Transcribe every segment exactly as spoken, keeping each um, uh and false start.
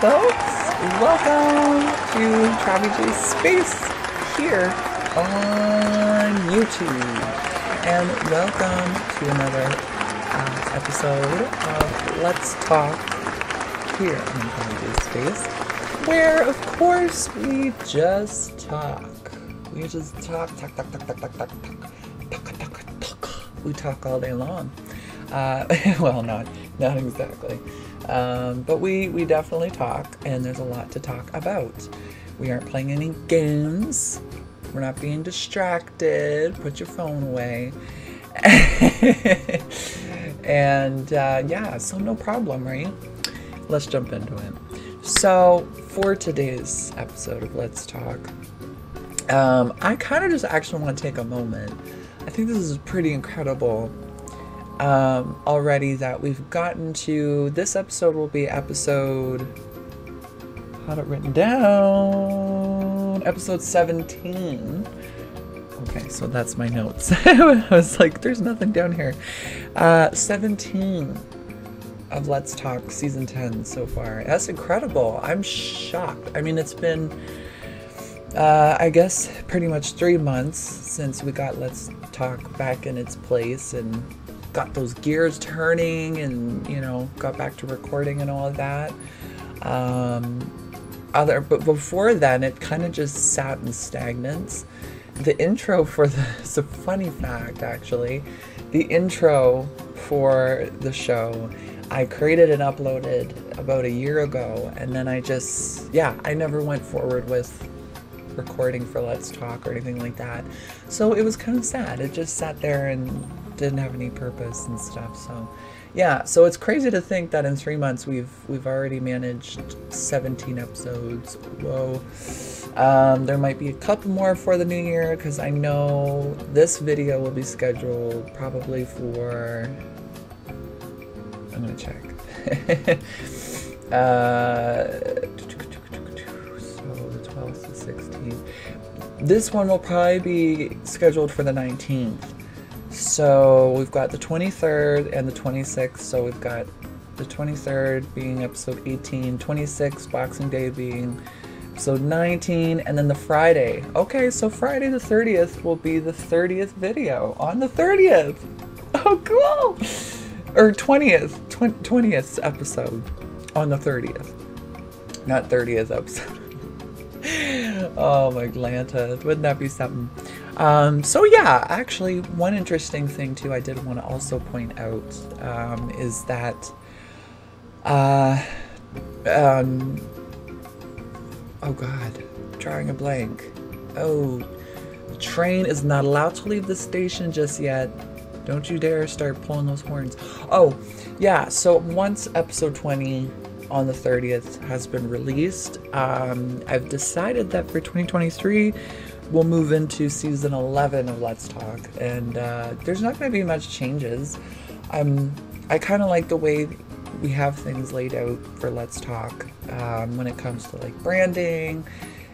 folks, welcome to TravyJ's Space here on YouTube, and welcome to another uh, episode of Let's Talk here on TravyJ's Space, where of course we just talk. We just talk, talk, talk, talk, talk, talk, talk, talk, talk, talk. We talk all day long. Uh, well, not not exactly. Um, but we, we definitely talk, and there's a lot to talk about. We aren't playing any games. We're not being distracted. Put your phone away. and uh, yeah, so no problem, right? Let's jump into it. So for today's episode of Let's Talk, um, I kind of just actually want to take a moment. I think this is pretty incredible. Um, already that we've gotten to. This episode will be episode, I had it written down, episode seventeen. Okay, so that's my notes. I was like, there's nothing down here. Uh, seventeen of Let's Talk season ten so far. That's incredible. I'm shocked. I mean, it's been, uh, I guess, pretty much three months since we got Let's Talk back in its place and got those gears turning, and you know, got back to recording and all of that. Um, other, but before then, it kind of just sat in stagnance. The intro for the, it's a funny fact actually. The intro for the show, I created and uploaded about a year ago, and then I just, yeah, I never went forward with recording for Let's Talk or anything like that. So it was kind of sad. It just sat there and didn't have any purpose and stuff. So yeah, so it's crazy to think that in three months we've we've already managed seventeen episodes. Whoa. Um, there might be a couple more for the new year, because I know this video will be scheduled probably for, I'm gonna check. uh, so the twelfth to sixteenth. This one will probably be scheduled for the nineteenth. So we've got the twenty-third and the twenty-sixth, so we've got the twenty-third being episode eighteen, twenty-sixth Boxing Day being episode nineteen, and then the Friday. Okay, so Friday the thirtieth will be the thirtieth video on the thirtieth. Oh, cool. Or twentieth, twentieth episode on the thirtieth, not thirtieth episode. Oh my Glanta, wouldn't that be something? Um, so yeah, actually one interesting thing too I did want to also point out um, is that uh, um, oh god, drawing a blank. Oh, the train is not allowed to leave the station just yet. Don't you dare start pulling those horns. Oh yeah, so once episode twenty on the thirtieth has been released, um, I've decided that for twenty twenty-three we'll move into season eleven of Let's Talk, and uh, there's not going to be much changes. Um, I kind of like the way we have things laid out for Let's Talk um, when it comes to like branding.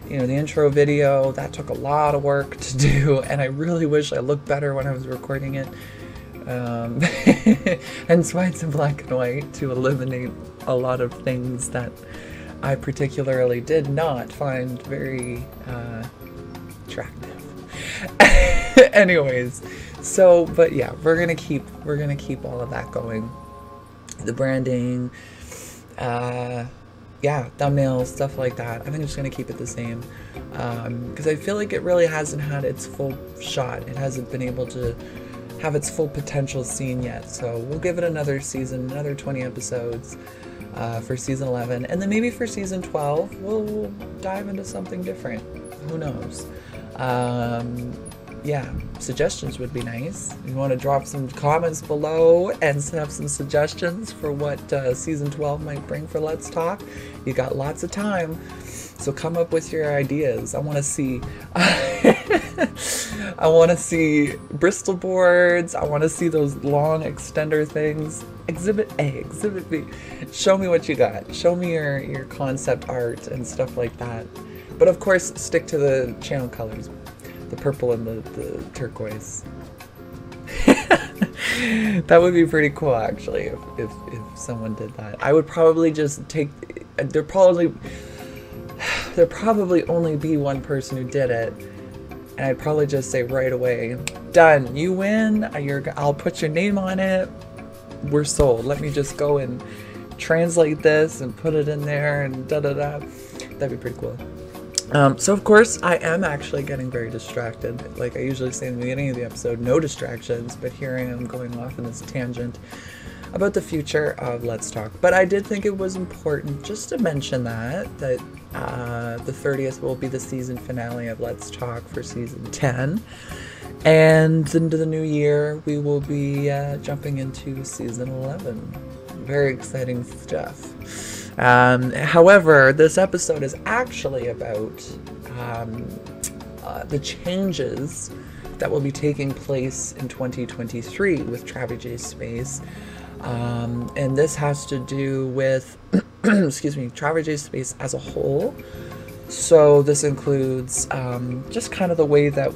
You know, the intro video, that took a lot of work to do, and I really wish I looked better when I was recording it. Um, and so it's in black and white to eliminate a lot of things that I particularly did not find very uh, attractive. Anyways, so but yeah, we're gonna keep we're gonna keep all of that going. The branding, uh, yeah, thumbnails, stuff like that. I think I'm just gonna keep it the same because um, I feel like it really hasn't had its full shot. It hasn't been able to have its full potential seen yet. So we'll give it another season, another twenty episodes uh, for season eleven, and then maybe for season twelve we'll, we'll dive into something different. Who knows? Um, yeah, suggestions would be nice. You want to drop some comments below and have some suggestions for what uh, season twelve might bring for Let's Talk. You got lots of time, so come up with your ideas. I want to see. I want to see Bristol boards. I want to see those long extender things. Exhibit A, Exhibit B. Show me what you got. Show me your your concept art and stuff like that. But of course, stick to the channel colors, the purple and the, the turquoise. That would be pretty cool, actually, if, if, if someone did that. I would probably just take there probably there probably only be one person who did it, and I'd probably just say right away, done, you win, you're, I'll put your name on it, we're sold. Let me just go and translate this and put it in there and da da da. That'd be pretty cool. Um, so of course I am actually getting very distracted, like I usually say in the beginning of the episode, no distractions, but here I am going off in this tangent about the future of Let's Talk. But I did think it was important just to mention that, that uh, the thirtieth will be the season finale of Let's Talk for season ten, and into the new year we will be uh, jumping into season eleven. Very exciting stuff. Um, however, this episode is actually about um, uh, the changes that will be taking place in twenty twenty-three with TravyJ's Space. Um, and this has to do with, excuse me, TravyJ's Space as a whole. So this includes um, just kind of the way that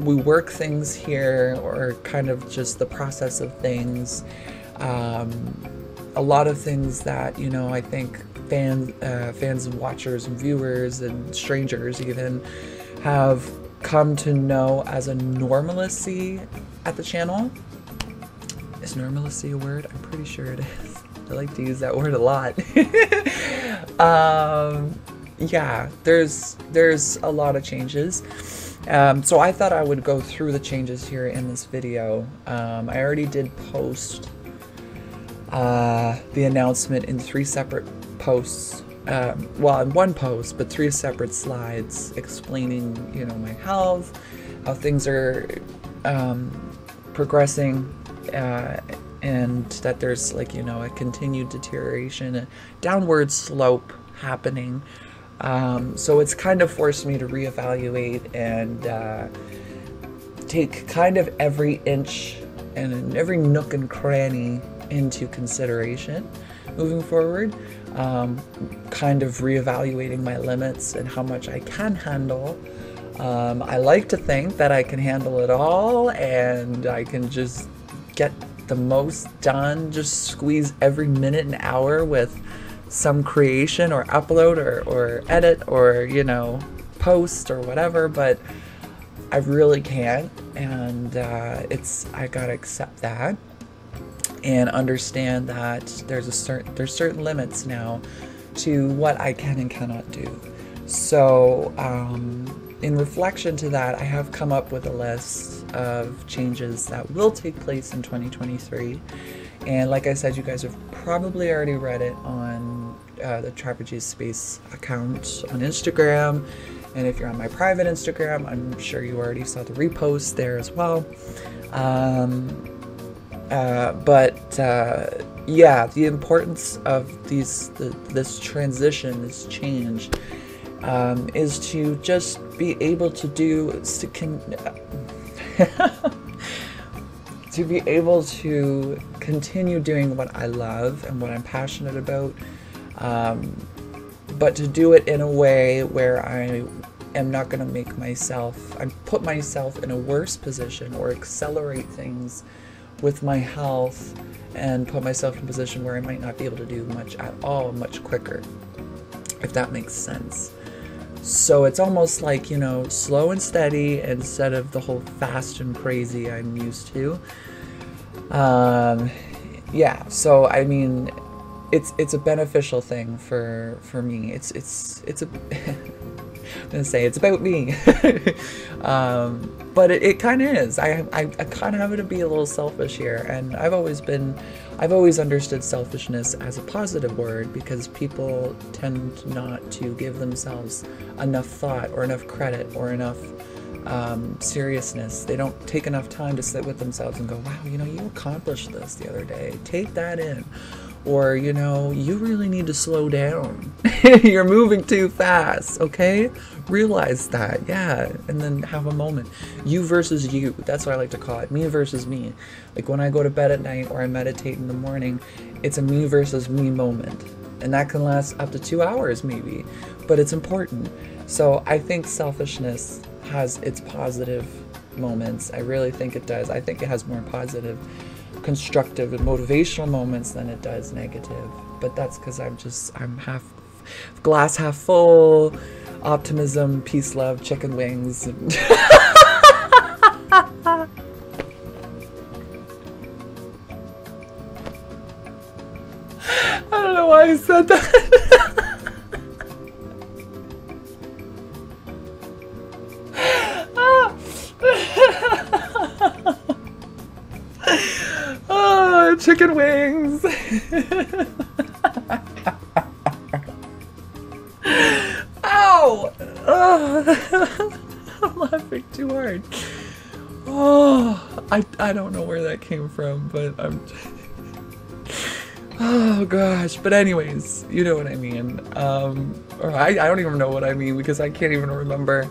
we work things here, or kind of just the process of things. Um, a lot of things that, you know, I think fan, uh, fans and watchers and viewers and strangers even have come to know as a normalcy at the channel. Is normalcy a word? I'm pretty sure it is. I like to use that word a lot. um, yeah, there's, there's a lot of changes. Um, so I thought I would go through the changes here in this video. Um, I already did post Uh, the announcement in three separate posts, um, well, in one post, but three separate slides explaining, you know, my health, how things are um, progressing, uh, and that there's, like, you know, a continued deterioration, a downward slope happening. Um, so it's kind of forced me to reevaluate and uh, take kind of every inch and every nook and cranny into consideration moving forward, um, kind of reevaluating my limits and how much I can handle. Um, I like to think that I can handle it all and I can just get the most done, just squeeze every minute and hour with some creation or upload or, or edit or, you know, post or whatever, but I really can't, and uh, it's, I gotta accept that. And understand that there's a certain there's certain limits now to what I can and cannot do. So um, in reflection to that, I have come up with a list of changes that will take place in twenty twenty-three. And like I said, you guys have probably already read it on uh, the TravyJ's Space account on Instagram. And if you're on my private Instagram, I'm sure you already saw the repost there as well. Um, Uh, but uh, yeah, the importance of these the, this transition, this change, um, is to just be able to do to con to be able to continue doing what I love and what I'm passionate about, um, but to do it in a way where I am not going to make myself I put myself in a worse position or accelerate things with my health and put myself in a position where I might not be able to do much at all much quicker, if that makes sense. So it's almost like, you know, slow and steady instead of the whole fast and crazy I'm used to. Um, yeah, so I mean, it's it's a beneficial thing for for me. It's it's it's a I'm gonna say it's about me. um, But it, it kind of is. I, I, I kind of have to be a little selfish here, and I've always been, I've always understood selfishness as a positive word, because people tend not to give themselves enough thought or enough credit or enough um, seriousness. They don't take enough time to sit with themselves and go, wow, you know, you accomplished this the other day. Take that in. Or, you know, you really need to slow down. You're moving too fast, okay? Realize that, yeah, and then have a moment. You versus you, that's what I like to call it, me versus me. Like when I go to bed at night or I meditate in the morning, it's a me versus me moment. And that can last up to two hours maybe, but it's important. So I think selfishness has its positive moments. I really think it does. I think it has more positive constructive and motivational moments than it does negative. But that's because I'm just, I'm half glass half full, optimism, peace, love, chicken wings. And I don't know why I said that. Oh, chicken wings. Ow! Oh. I'm laughing too hard. Oh, I, I don't know where that came from, but I'm... Oh gosh, but anyways, you know what I mean. Um, or I, I don't even know what I mean because I can't even remember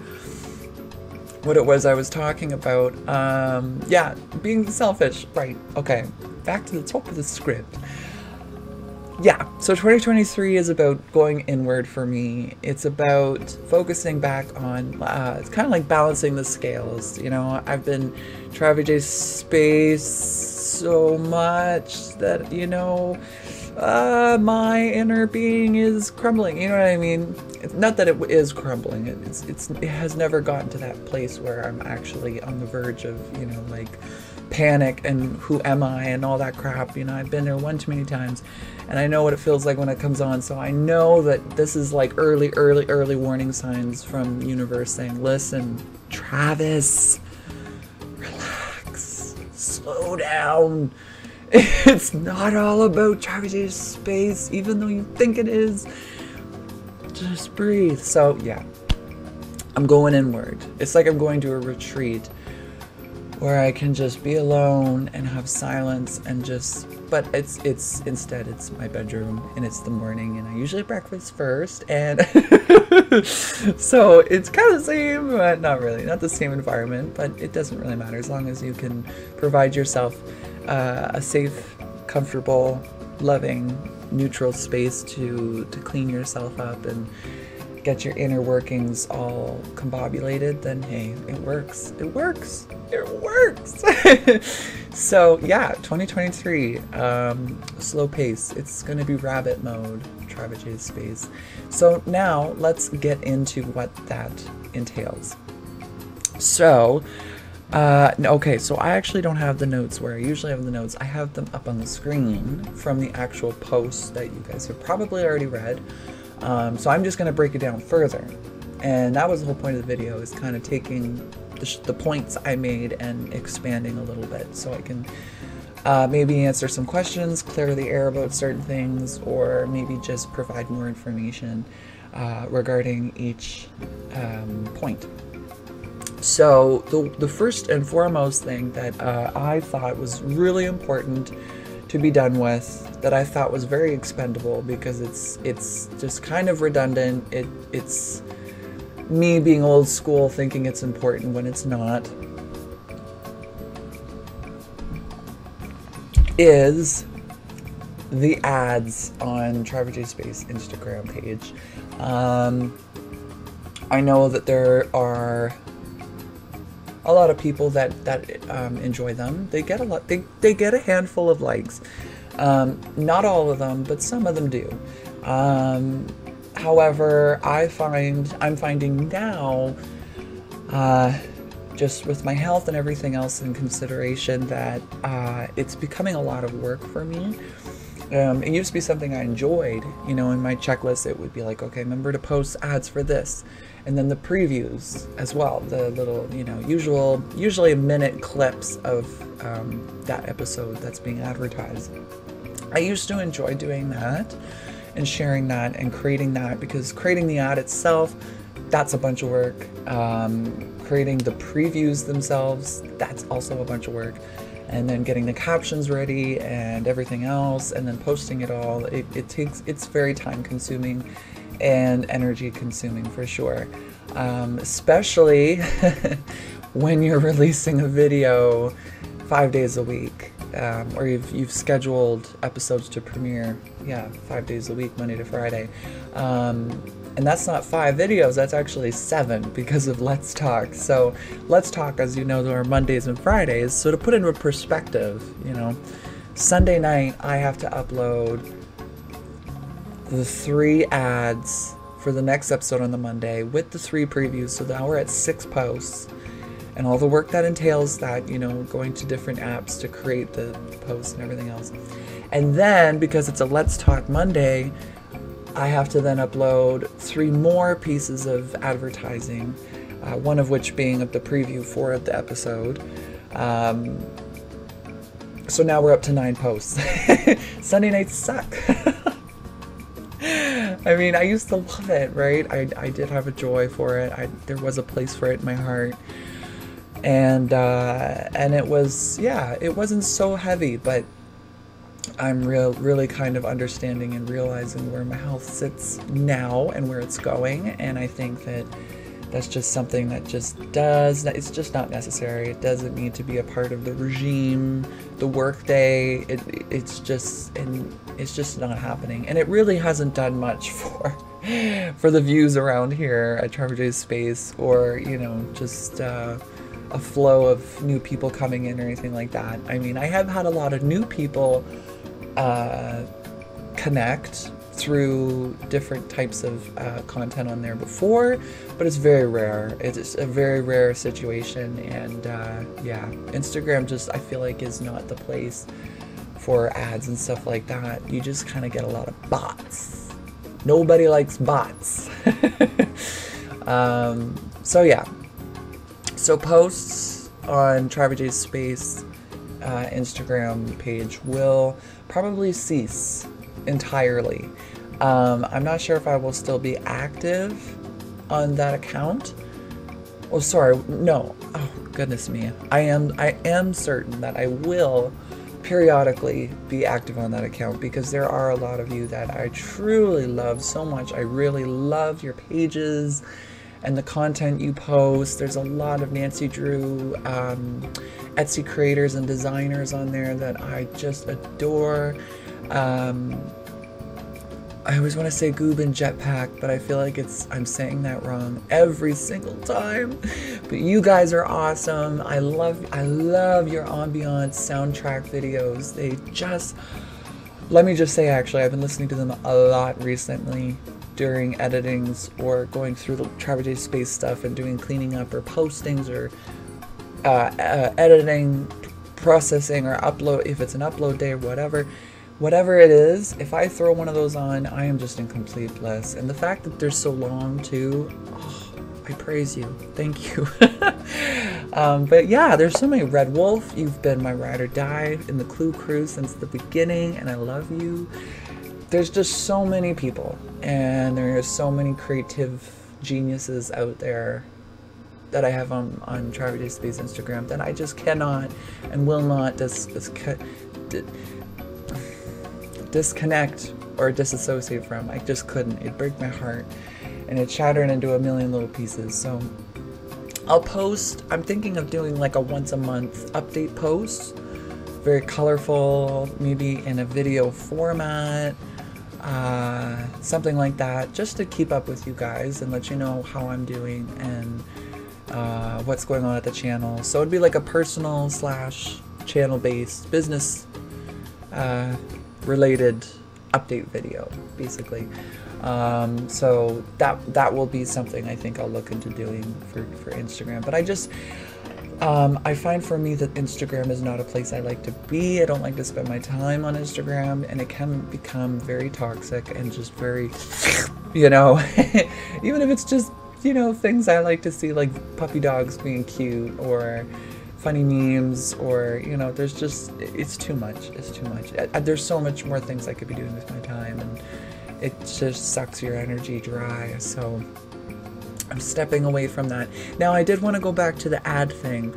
what it was I was talking about. Um, yeah, being selfish, right, okay. Back to the top of the script. Yeah, so twenty twenty-three is about going inward for me. It's about focusing back on, uh, it's kind of like balancing the scales, you know? I've been TravyJ's Space so much that, you know, uh, my inner being is crumbling, you know what I mean? It's not that it is crumbling, it's, it's, it has never gotten to that place where I'm actually on the verge of, you know, like, panic and who am I and all that crap. You know, I've been there one too many times and I know what it feels like when it comes on. So I know that this is like early, early, early warning signs from universe saying, listen, Travis, relax, slow down. It's not all about TravyJ's Space, even though you think it is. Just breathe. So yeah, I'm going inward. It's like I'm going to a retreat where I can just be alone and have silence and just, but it's, it's, instead it's my bedroom and it's the morning and I usually breakfast first and so it's kind of the same, but not really, not the same environment, but it doesn't really matter as long as you can provide yourself uh, a safe, comfortable, loving, neutral space to, to clean yourself up and get your inner workings all combobulated, then hey, it works, it works, it works. So yeah, twenty twenty-three, um, slow pace. It's gonna be rabbit mode, TravyJ's Space. So now let's get into what that entails. So, uh, okay, so I actually don't have the notes where I usually have the notes. I have them up on the screen from the actual post that you guys have probably already read. Um, so I'm just going to break it down further, and that was the whole point of the video, is kind of taking the, sh the points I made and expanding a little bit so I can uh, maybe answer some questions, clear the air about certain things, or maybe just provide more information uh, regarding each um, point. So the, the first and foremost thing that uh, I thought was really important to be done with, that I thought was very expendable because it's it's just kind of redundant. It it's me being old school thinking it's important when it's not, is the ads on TravyJ's Space Instagram page. Um, I know that there are a lot of people that that um, enjoy them. They get a lot. They they get a handful of likes. Um, not all of them, but some of them do. Um, however, I find I'm finding now, uh, just with my health and everything else in consideration, that uh, it's becoming a lot of work for me. Um, it used to be something I enjoyed. You know, in my checklist, it would be like, okay, remember to post ads for this. And then the previews as well, the little, you know, usual, usually a minute clips of um, that episode that's being advertised. I used to enjoy doing that and sharing that and creating that, because creating the ad itself, that's a bunch of work. Um, creating the previews themselves, that's also a bunch of work. And then getting the captions ready and everything else, and then posting it all, it, it takes, it's very time consuming and energy consuming for sure, um, especially when you're releasing a video five days a week, um, or you've, you've scheduled episodes to premiere, yeah, five days a week, Monday to Friday, um, and And that's not five videos, that's actually seven because of Let's Talk. So Let's Talk, as you know, there are Mondays and Fridays. So to put into perspective, you know, Sunday night I have to upload the three ads for the next episode on the Monday with the three previews. So now we're at six posts and all the work that entails that, you know, going to different apps to create the posts and everything else. And then because it's a Let's Talk Monday, I have to then upload three more pieces of advertising, uh, one of which being of the preview for the episode. Um, so now we're up to nine posts. Sunday nights suck. I mean, I used to love it, right? I, I did have a joy for it. I, there was a place for it in my heart. And, uh, and it was, yeah, it wasn't so heavy, but I'm real, really kind of understanding and realizing where my health sits now and where it's going. And I think that that's just something that just does, it's just not necessary. It doesn't need to be a part of the regime, the workday. It, it's just, and it's just not happening. And it really hasn't done much for, for the views around here at TravyJ's Space, or, you know, just, uh, a flow of new people coming in or anything like that. I mean, I have had a lot of new people uh, connect through different types of uh, content on there before, but it's very rare. It's a very rare situation, and uh, yeah, Instagram just, I feel like, is not the place for ads and stuff like that. You just kind of get a lot of bots. Nobody likes bots. um, so yeah. So posts on TravyJ's Space uh, Instagram page will probably cease entirely. Um, I'm not sure if I will still be active on that account. Oh, sorry, no. Oh, goodness me. I am, I am certain that I will periodically be active on that account, because there are a lot of you that I truly love so much. I really love your pages and the content you post. There's a lot of Nancy Drew um, Etsy creators and designers on there that I just adore. Um, I always want to say Goob and Jetpack, but I feel like it's, I'm saying that wrong every single time. But you guys are awesome. I love, I love your ambiance soundtrack videos. They just, let me just say, actually, I've been listening to them a lot recently during editings or going through the TravyJ's Space stuff and doing cleaning up or postings or uh, uh, editing, processing, or upload, if it's an upload day or whatever. Whatever it is, if I throw one of those on, I am just in complete bliss. And the fact that they're so long too, oh, I praise you. Thank you. um, but yeah, there's so many. Red Wolf, you've been my ride or die in the Clue Crew since the beginning, and I love you. There's just so many people, and there are so many creative geniuses out there that I have on, on TravyJ's Space Instagram that I just cannot and will not dis dis dis disconnect or disassociate from. I just couldn't. It'd break my heart, and it'd shatter into a million little pieces. So I'll post, I'm thinking of doing like a once a month update post, very colorful, maybe in a video format. Uh, something like that, just to keep up with you guys and let you know how I'm doing and uh, what's going on at the channel. So it'd be like a personal slash channel based business uh, related update video, basically. Um, so that that will be something I think I'll look into doing for, for Instagram. But I just Um, I find for me that Instagram is not a place I like to be. I don't like to spend my time on Instagram, and it can become very toxic and just very, you know, even if it's just, you know, things I like to see, like puppy dogs being cute or funny memes, or, you know, there's just, it's too much. It's too much. I, I, there's so much more things I could be doing with my time, and it just sucks your energy dry. So I'm stepping away from that. Now, I did want to go back to the ad thing.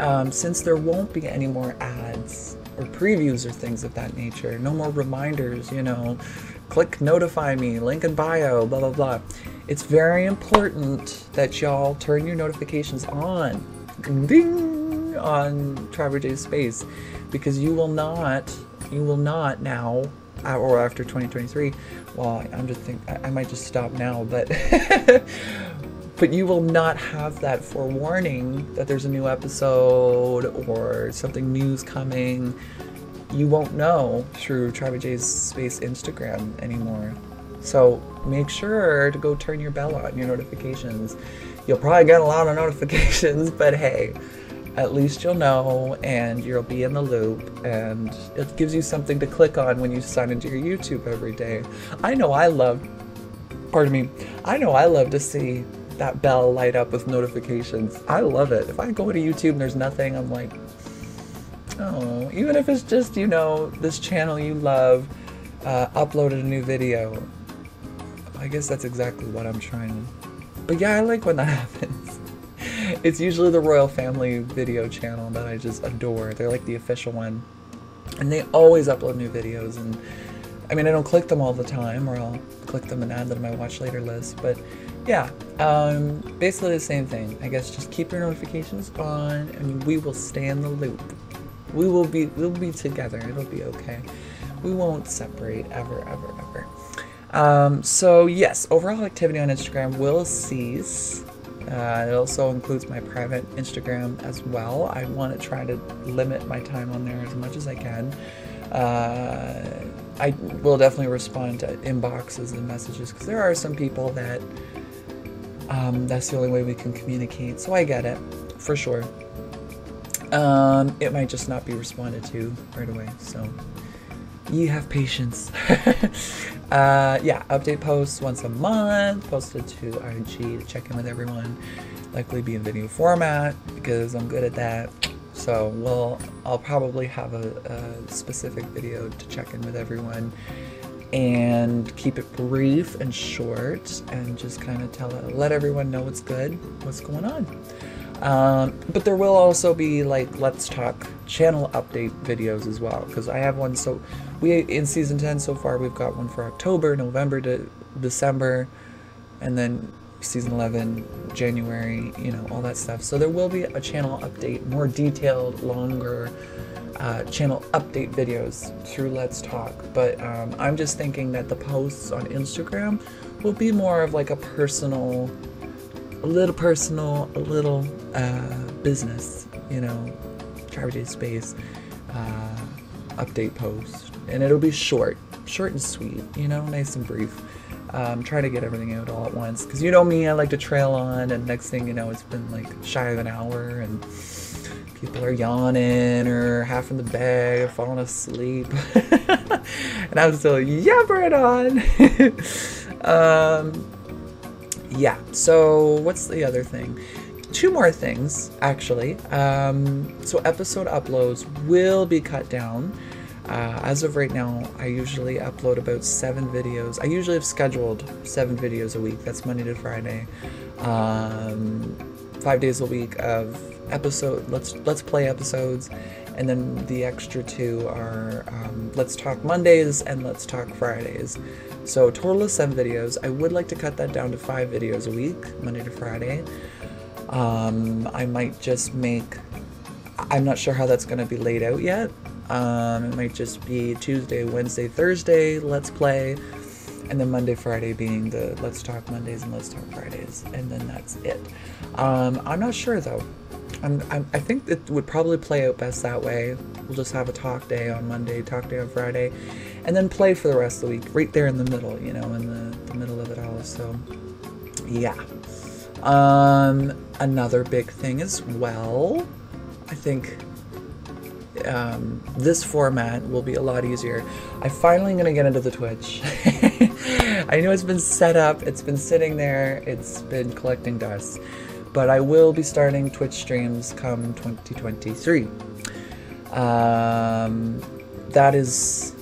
Um, since there won't be any more ads or previews or things of that nature, no more reminders, you know, click notify me, link in bio, blah, blah, blah. It's very important that y'all turn your notifications on, ding, on TravyJ's Space, because you will not, you will not now or after twenty twenty-three. Well, I'm just think I might just stop now, but but you will not have that forewarning that there's a new episode or something new's coming. You won't know through TravyJ's Space Instagram anymore. So make sure to go turn your bell on, your notifications. You'll probably get a lot of notifications, but hey, at least you'll know and you'll be in the loop, and it gives you something to click on when you sign into your YouTube every day. I know I love, pardon me, I know I love to see that bell light up with notifications. I love it. If I go to YouTube and there's nothing, I'm like, oh, even if it's just, you know, this channel you love uh, uploaded a new video. I guess that's exactly what I'm trying. But yeah, I like when that happens. It's usually the Royal Family video channel that I just adore. They're like the official one. And they always upload new videos. And I mean, I don't click them all the time, or I'll click them and add them to my watch later list. But yeah, um, basically the same thing. I guess just keep your notifications on and we will stay in the loop. We will be, we'll be together. It'll be okay. We won't separate ever, ever, ever. Um, so yes, overall activity on Instagram will cease. Uh, it also includes my private Instagram as well. I want to try to limit my time on there as much as I can. Uh, I will definitely respond to inboxes and messages because there are some people that um, that's the only way we can communicate. So I get it for sure. Um, it might just not be responded to right away. So you have patience. Uh, yeah, update posts once a month, posted to I G to check in with everyone, likely be in video format because I'm good at that. So we'll, I'll probably have a, a specific video to check in with everyone and keep it brief and short and just kind of tell it, let everyone know what's good, what's going on. Um, but there will also be like Let's Talk channel update videos as well, because I have one. So we in season ten so far, we've got one for October, November to December, and then season eleven, January, you know, all that stuff. So there will be a channel update, more detailed, longer uh, channel update videos through Let's Talk. But um, I'm just thinking that the posts on Instagram will be more of like a personal, a little personal, a little uh, business, you know, TravyJ's Space uh, update post, and it'll be short, short and sweet, you know, nice and brief. Um, try to get everything out all at once, because you know me, I like to trail on, and next thing you know, it's been like shy of an hour, and people are yawning or half in the bed or falling asleep, and I'm still yabbering on. um, Yeah, so what's the other thing? Two more things, actually. Um, so episode uploads will be cut down. Uh, as of right now, I usually upload about seven videos. I usually have scheduled seven videos a week. That's Monday to Friday. Um, five days a week of episode, let's, let's play episodes. And then the extra two are um, Let's Talk Mondays and Let's Talk Fridays. So total of seven videos. I would like to cut that down to five videos a week, Monday to Friday. Um, I might just make, I'm not sure how that's going to be laid out yet. Um, it might just be Tuesday, Wednesday, Thursday, Let's Play. And then Monday, Friday being the Let's Talk Mondays and Let's Talk Fridays. And then that's it. Um, I'm not sure though. I'm, I'm, I think it would probably play out best that way. We'll just have a talk day on Monday, talk day on Friday, and then play for the rest of the week, right there in the middle, you know, in the, the middle of it all. So, yeah. Um, another big thing as well, I think um, this format will be a lot easier. I'm finally going to get into the Twitch. I know it's been set up, it's been sitting there, it's been collecting dust. But I will be starting Twitch streams come twenty twenty-three. Um, that is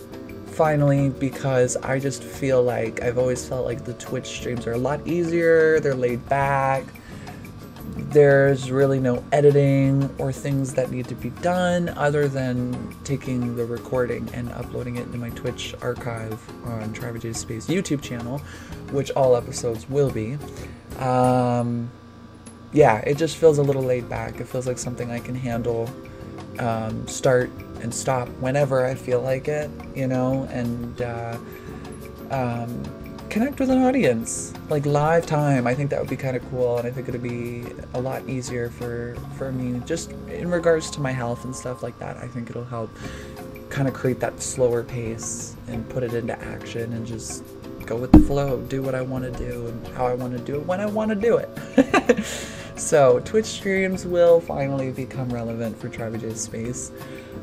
finally because I just feel like I've always felt like the Twitch streams are a lot easier. They're laid back. There's really no editing or things that need to be done other than taking the recording and uploading it into my Twitch archive on TravyJ's Space YouTube channel, which all episodes will be. Um, Yeah, it just feels a little laid back. It feels like something I can handle, um, start and stop whenever I feel like it, you know, and uh, um, connect with an audience, like live time. I think that would be kind of cool, and I think it'd be a lot easier for, for me, just in regards to my health and stuff like that. I think it'll help kind of create that slower pace and put it into action and just go with the flow, do what I want to do and how I want to do it when I want to do it. So Twitch streams will finally become relevant for TravyJ's Space.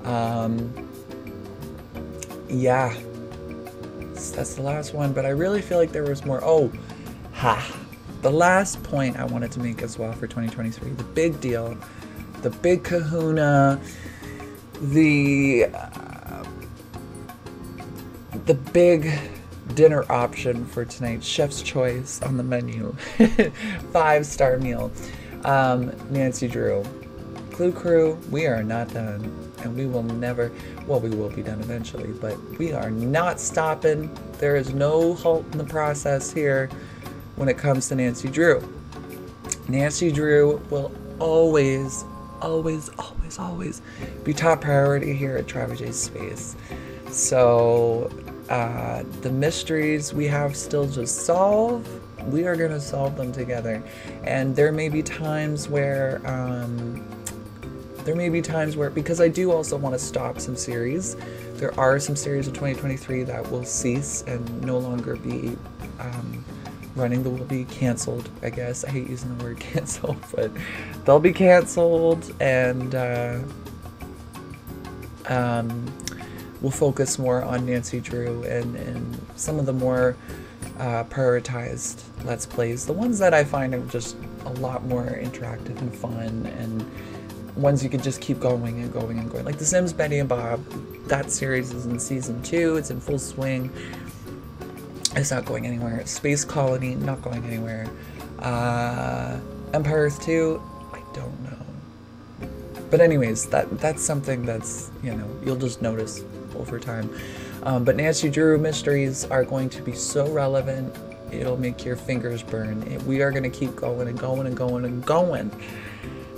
Um, yeah, that's the last one, but I really feel like there was more. Oh, ha. The last point I wanted to make as well for twenty twenty-three, the big deal, the big kahuna, the, uh, the big dinner option for tonight, chef's choice on the menu, five-star meal. Um, Nancy Drew, Clue Crew, we are not done, and we will never, well, we will be done eventually, but we are not stopping. There is no halt in the process here when it comes to Nancy Drew. Nancy Drew will always, always, always, always be top priority here at TravyJ's Space. So, Uh, the mysteries we have still to solve, we are going to solve them together. And there may be times where, um, there may be times where, because I do also want to stop some series, there are some series of twenty twenty-three that will cease and no longer be um, running, that will be canceled, I guess. I hate using the word canceled, but they'll be canceled, and uh, um, we'll focus more on Nancy Drew and, and some of the more uh, prioritized Let's Plays. The ones that I find are just a lot more interactive and fun, and ones you can just keep going and going and going. Like The Sims, Betty and Bob, that series is in season two, it's in full swing. It's not going anywhere. Space Colony, not going anywhere. Uh, Empire Earth two, I don't know. But anyways, that that's something that's, you know, you'll just notice over time. Um, but Nancy Drew mysteries are going to be so relevant, it'll make your fingers burn. It, we are going to keep going and going and going and going.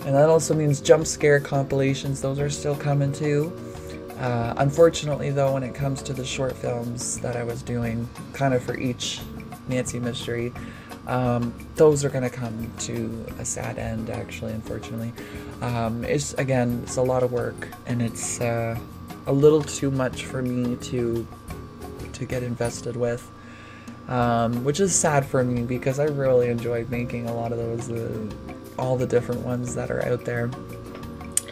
And that also means jump scare compilations. Those are still coming too. Uh, unfortunately though, when it comes to the short films that I was doing kind of for each Nancy mystery, um, those are going to come to a sad end, actually, unfortunately. Um, it's, again, it's a lot of work, and it's uh, a little too much for me to to get invested with, um, which is sad for me because I really enjoyed making a lot of those, uh, all the different ones that are out there.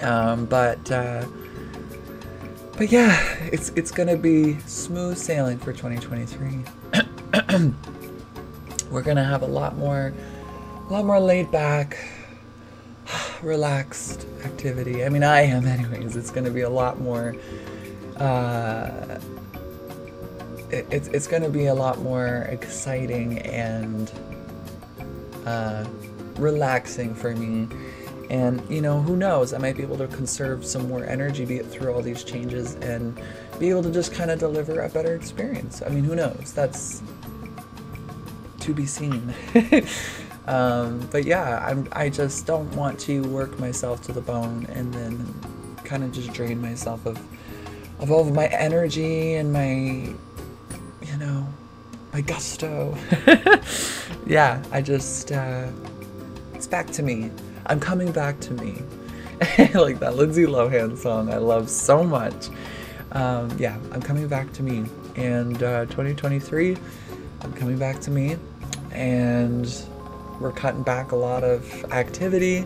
Um, but uh, but yeah, it's it's gonna be smooth sailing for twenty twenty-three. We're gonna have a lot more, a lot more laid back, relaxed activity. I mean, I am anyways. It's going to be a lot more, uh, it, it's, it's going to be a lot more exciting and uh, relaxing for me. And, you know, who knows? I might be able to conserve some more energy, be it through all these changes, and be able to just kind of deliver a better experience. I mean, who knows? That's to be seen. Um, but yeah, I'm, I just don't want to work myself to the bone and then kind of just drain myself of, of all of my energy and my, you know, my gusto. Yeah, I just, uh, it's back to me. I'm coming back to me. Like that Lindsay Lohan song I love so much. Um, yeah, I'm coming back to me. And uh, twenty twenty-three, I'm coming back to me. And we're cutting back a lot of activity.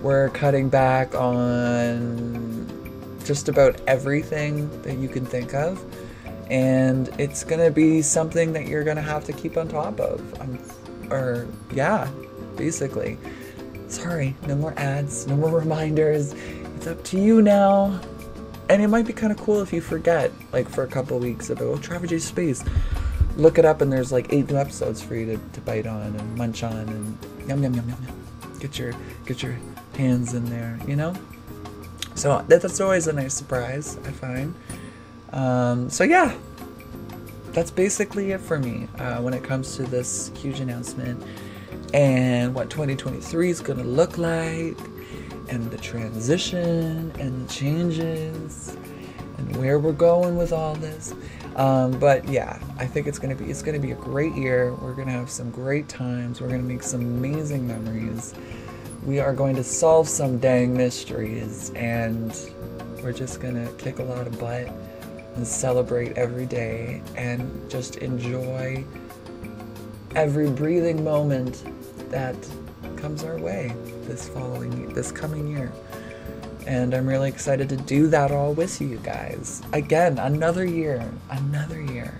We're cutting back on just about everything that you can think of. And it's gonna be something that you're gonna have to keep on top of. Um, or yeah, basically. Sorry, no more ads, no more reminders. It's up to you now. And it might be kind of cool if you forget, like for a couple weeks, about, oh, TravyJ's Space. Look it up and there's like eight new episodes for you to, to bite on and munch on and yum yum yum yum yum. Get your get your hands in there, you know? So that, that's always a nice surprise, I find. Um, so yeah, that's basically it for me uh, when it comes to this huge announcement and what twenty twenty-three is gonna look like and the transition and the changes and where we're going with all this. Um, but yeah, I think it's gonna be it's gonna be a great year. We're gonna have some great times. We're gonna make some amazing memories. We are going to solve some dang mysteries, and we're just gonna kick a lot of butt and celebrate every day and just enjoy every breathing moment that comes our way this following this coming year. And I'm really excited to do that all with you guys. Again, another year, another year.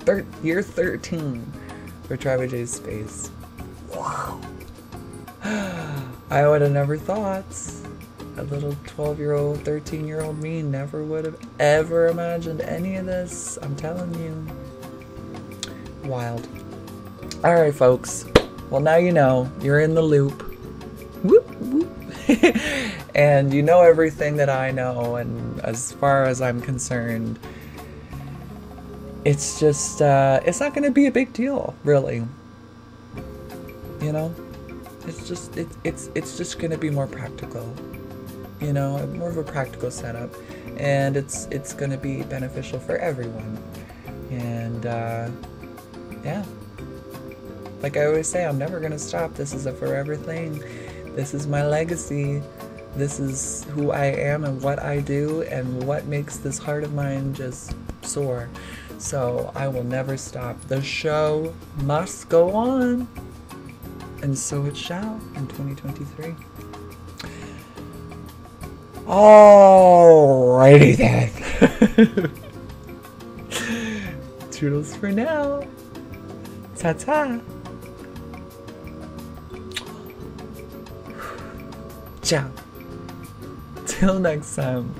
Thir year thirteen for TravyJ's Space. Wow. I would have never thought a little twelve-year-old, thirteen-year-old me never would have ever imagined any of this. I'm telling you. Wild. All right, folks. Well, now you know. You're in the loop. Whoop, whoop. And you know everything that I know, and as far as I'm concerned, it's just, uh, it's not going to be a big deal, really. You know? It's just, it, it's, it's just going to be more practical. You know, more of a practical setup. And it's, it's going to be beneficial for everyone. And, uh, yeah. Like I always say, I'm never going to stop. This is a forever thing. This is my legacy. This is who I am and what I do and what makes this heart of mine just soar. So I will never stop. The show must go on. And so it shall in twenty twenty-three. Alrighty then. Toodles for now. Ta-ta. Ciao. Till next time.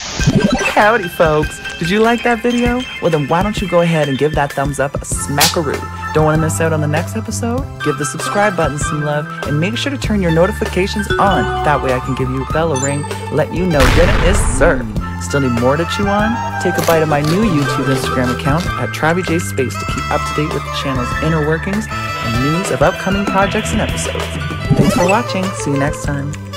Howdy, folks. Did you like that video? Well, then why don't you go ahead and give that thumbs up a smackaroo. Don't want to miss out on the next episode? Give the subscribe button some love and make sure to turn your notifications on. That way I can give you a bell a ring, let you know dinner is served. Still need more to chew on? Take a bite of my new YouTube Instagram account at TravyJ's Space to keep up to date with the channel's inner workings and news of upcoming projects and episodes. Thanks for watching. See you next time.